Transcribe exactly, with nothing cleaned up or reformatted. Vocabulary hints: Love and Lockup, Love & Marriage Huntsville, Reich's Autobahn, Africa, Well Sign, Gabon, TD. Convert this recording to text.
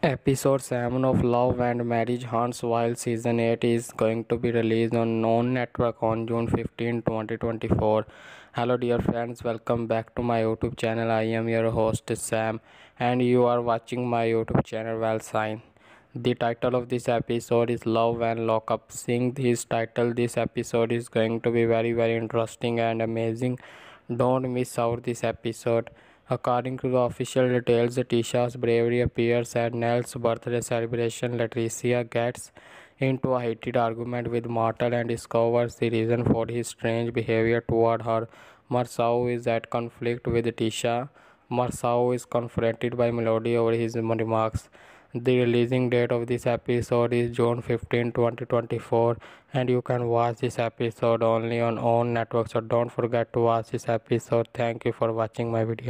Episode seven of Love and Marriage Hunts Wild Season eight is going to be released on OWN Network on June fifteenth, twenty twenty-four. Hello dear friends, welcome back to my YouTube channel. I am your host Sam and you are watching my YouTube channel Well Sign. The title of this episode is Love and Lockup. Seeing this title, this episode is going to be very very interesting and amazing. Don't miss out this episode. According to the official details, Tisha's bravery appears at Nell's birthday celebration. Latricia gets into a heated argument with Martel and discovers the reason for his strange behavior toward her. Marceau is at conflict with Tisha. Marceau is confronted by Melody over his remarks. The releasing date of this episode is June fifteenth, twenty twenty-four, and you can watch this episode only on OWN Network. So don't forget to watch this episode. Thank you for watching my video.